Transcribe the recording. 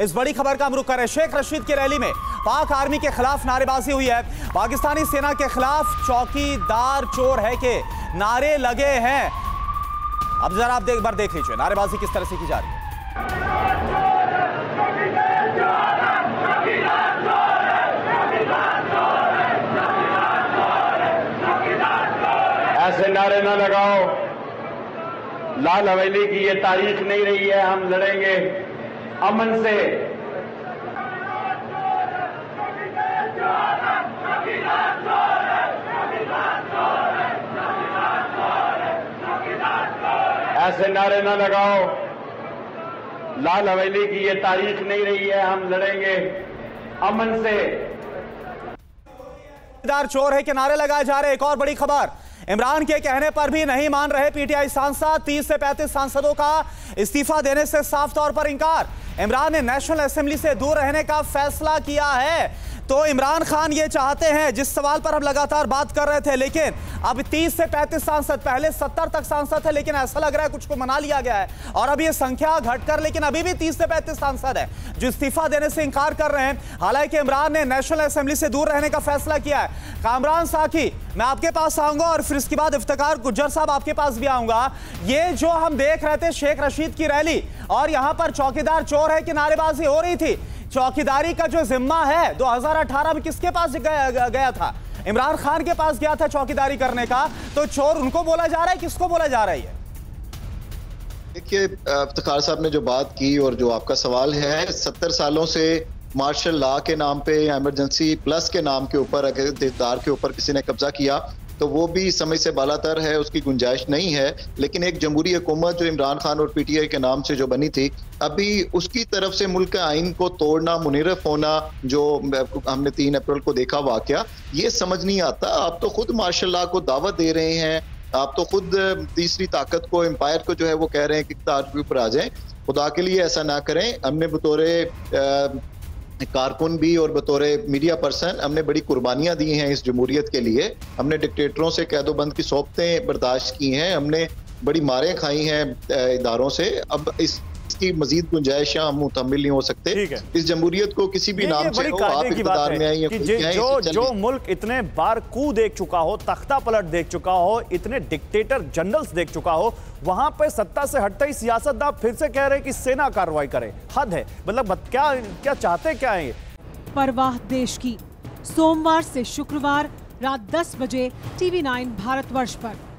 इस बड़ी खबर का हम रुख कर रहे हैं। शेख रशीद की रैली में पाक आर्मी के खिलाफ नारेबाजी हुई है। पाकिस्तानी सेना के खिलाफ चौकीदार चोर है के नारे लगे हैं। अब जरा आप एक बार देख लीजिए नारेबाजी किस तरह से की जा रही है। ऐसे नारे ना लगाओ, लाल हवेली की ये तारीख नहीं रही है, हम लड़ेंगे अमन से। ऐसे नारे ना लगाओ, लाल हवेली की ये तारीख नहीं रही है, हम लड़ेंगे अमन से। चौकीदार चोर है के नारे लगाए जा रहे। एक और बड़ी खबर, इमरान के कहने पर भी नहीं मान रहे पीटीआई सांसद। 30 से 35 सांसदों का इस्तीफा देने से साफ तौर पर इंकार। इमरान ने नेशनल असेंबली से दूर रहने का फैसला किया है। तो इमरान खान ये चाहते हैं, जिस सवाल पर हम लगातार बात कर रहे थे, लेकिन अब 30 से 35 सांसद, पहले 70 तक सांसद थे, लेकिन ऐसा लग रहा है कुछ को मना लिया गया है और अब ये संख्या घटकर लेकिन अभी भी 30 से 35 सांसद हैं जो इस्तीफा देने से इंकार कर रहे हैं। हालांकि इमरान ने नेशनल असेंबली से दूर रहने का फैसला किया है। कामरान साखी, मैं आपके पास आऊंगा और फिर इसके बाद इफ्तिकार गुज्जर साहब आपके पास भी आऊंगा। ये जो हम देख रहे थे शेख रशीद की रैली और यहाँ पर चौकीदार चोर है कि नारेबाजी हो रही थी। चौकीदारी का जो जिम्मा है 2018 में किसके पास गया था? इमरान खान के पास गया था चौकीदारी करने का। तो चोर उनको बोला जा रहा है, किसको बोला जा रहा है? देखिए इफ्तिकार साहब ने जो बात की और जो आपका सवाल है, 70 सालों से मार्शल लॉ के नाम पे या इमरजेंसी प्लस के नाम के ऊपर अगर इकतदार के ऊपर किसी ने कब्जा किया तो वो भी समय से बालातर है, उसकी गुंजाइश नहीं है। लेकिन एक जमहूरी हुकूमत जो इमरान खान और पीटीआई के नाम से जो बनी थी, अभी उसकी तरफ से मुल्क के आइन को तोड़ना, मुनहरफ होना, जो हमने 3 अप्रैल को देखा वाकया, ये समझ नहीं आता। आप तो खुद मार्शल लॉ को दावत दे रहे हैं, आप तो खुद तीसरी ताकत को, एम्पायर को जो है वो कह रहे हैं कि इख्तियार के ऊपर आ जाए। खुदा के लिए ऐसा ना करें। हमने बतौरे कारकुन भी और बतौरे मीडिया पर्सन हमने बड़ी कुर्बानियां दी हैं इस जमहूरियत के लिए। हमने डिक्टेटरों से कैदोबंद की सौंपतें बर्दाश्त की हैं, हमने बड़ी मारें खाई हैं इदारों से। अब इसकी मजीद गुंजाइश हम मुतमिल नहीं हो सकते। इस जमहूरियत को किसी भी नाम से हो, आप इख्तियार में आइए, जो मुल्क इतने बार कू देख चुका हो, तख्ता पलट देख चुका हो, इतने डिक्टेटर जनरल्स देख चुका हो, वहां पर सत्ता से हटते ही सियासतदान फिर से कह रहे हैं कि सेना कार्रवाई करे। हद है। मतलब क्या चाहते क्या है? परवाह देश की। सोमवार से शुक्रवार रात 10 बजे टीवी 9 भारतवर्ष पर।